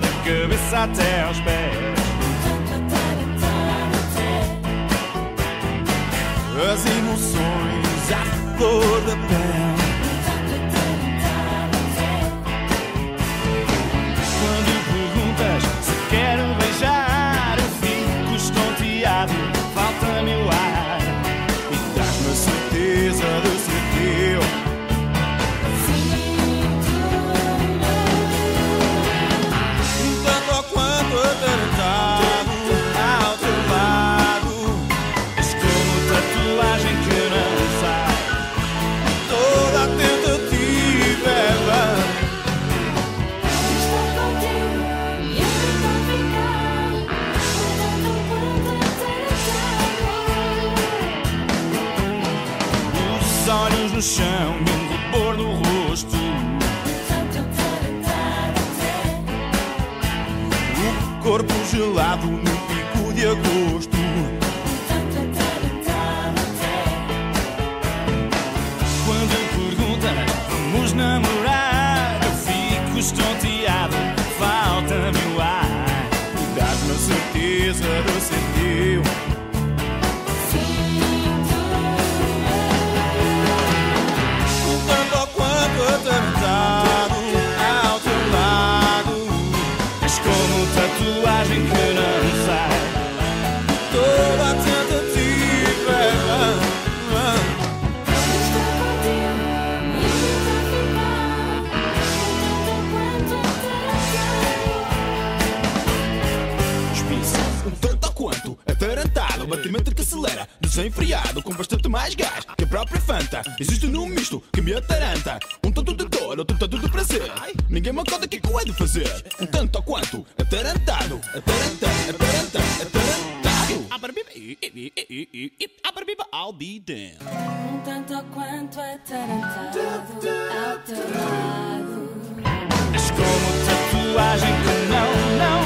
de gubben sa terspel. As emoções à flor da pele. Quando perguntas se quero beijar, eu fico estonteado, falta-me o ar e traz-me a certeza de ser teu. Sinto-me tanto ou quanto atarantado ao teu lado, és como tatuagem que não sai. Toda a tentativa é vã. Os olhos no chão e um rubor no rosto. O corpo gelado no pico de agosto. Quando pergunta, vamos namorar? Eu fico estonteado, falta-me o ar. E dás-me a certeza de ser teu. Atarantado ao teu lado, és como tatuagem que não sai. Toda a tentativa é vã. Estou contigo e tento ficar, tanto quanto atarantado, batimento que acelera, desenfreado, com bastante mais gás que a própria Fanta. Existe num misto que me ataranta, tanto de dor, outro tanto de prazer. Ninguém me conta o que eu hei de fazer. Tanto ou quanto atarantado, atarantado. I'll be damned. Tanto ou quanto atarantado ao teu lado, és como tatuagem que não